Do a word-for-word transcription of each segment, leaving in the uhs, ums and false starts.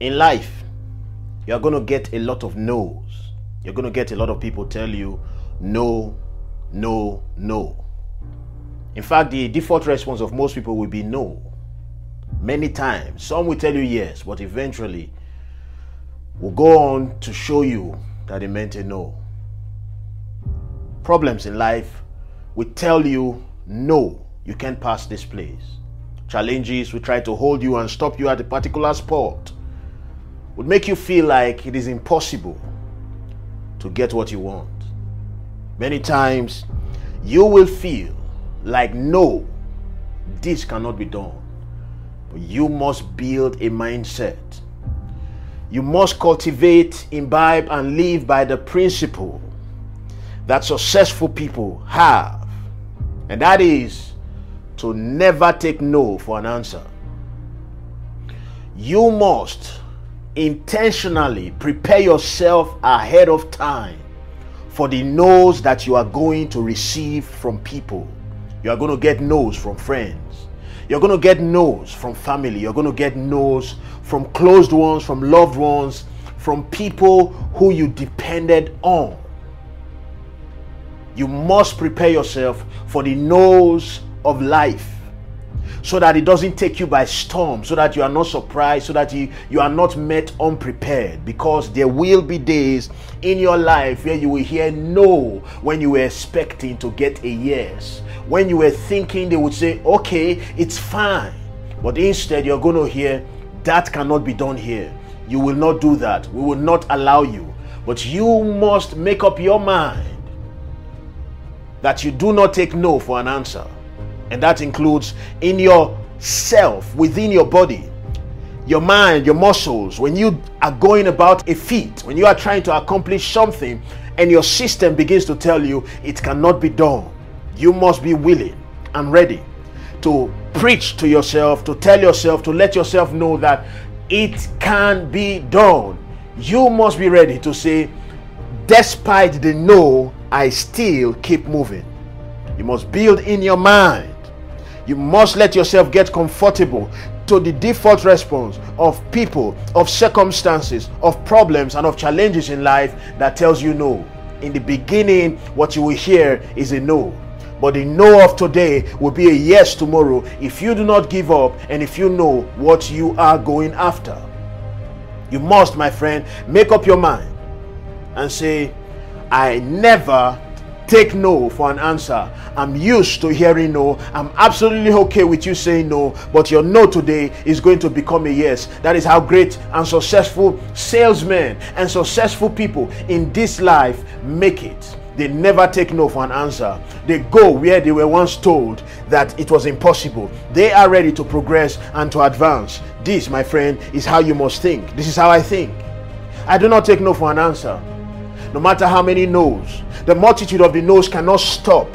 In life, you're going to get a lot of no's. You're going to get a lot of people tell you no, no, no. In fact, the default response of most people will be no. Many times, some will tell you yes, but eventually will go on to show you that they meant a no. Problems in life will tell you no, you can't pass this place. Challenges will try to hold you and stop you at a particular spot. Would make you feel like it is impossible to get what you want. Many times, you will feel like no, this cannot be done. But you must build a mindset. You must cultivate, imbibe, and live by the principle that successful people have. And that is to never take no for an answer. You must intentionally prepare yourself ahead of time for the no's that you are going to receive from people. You are going to get no's from friends. You're going to get no's from family. You're going to get no's from closed ones, from loved ones, from people who you depended on. You must prepare yourself for the no's of life so that it doesn't take you by storm, so that you are not surprised, so that you, you are not met unprepared, because there will be days in your life where you will hear no when you were expecting to get a yes. When you were thinking they would say, okay, it's fine. But instead, you're going to hear, that cannot be done here. You will not do that. We will not allow you. But you must make up your mind that you do not take no for an answer. And that includes in yourself, within your body, your mind, your muscles. When you are going about a feat, when you are trying to accomplish something and your system begins to tell you it cannot be done, you must be willing and ready to preach to yourself, to tell yourself, to let yourself know that it can be done. You must be ready to say, despite the no, I still keep moving. You must build in your mind. You must let yourself get comfortable to the default response of people, of circumstances, of problems, and of challenges in life that tells you no. In the beginning, what you will hear is a no. But the no of today will be a yes tomorrow if you do not give up and if you know what you are going after. You must, my friend, make up your mind and say, I never take no for an answer. I'm used to hearing no. I'm absolutely okay with you saying no, but your no today is going to become a yes. That is how great and successful salesmen and successful people in this life make it. They never take no for an answer. They go where they were once told that it was impossible. They are ready to progress and to advance. This, my friend, is how you must think. This is how I think. I do not take no for an answer. No matter how many no's, the multitude of the no's cannot stop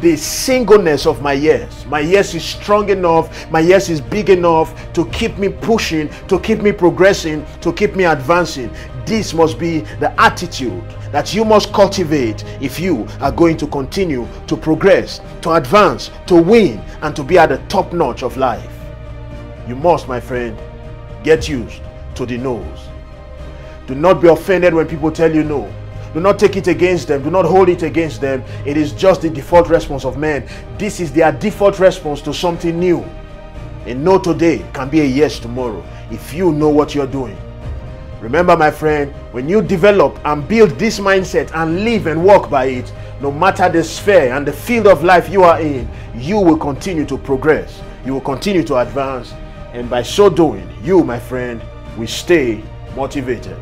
the singleness of my yes. My yes is strong enough. My yes is big enough to keep me pushing, to keep me progressing, to keep me advancing. This must be the attitude that you must cultivate if you are going to continue to progress, to advance, to win, and to be at the top notch of life. You must, my friend, get used to the no's. Do not be offended when people tell you no. Do not take it against them. Do not hold it against them. It is just the default response of men. This is their default response to something new. A no today can be a yes tomorrow if you know what you're doing. Remember, my friend, when you develop and build this mindset and live and walk by it, no matter the sphere and the field of life you are in, you will continue to progress. You will continue to advance. And by so doing, you, my friend, will stay motivated.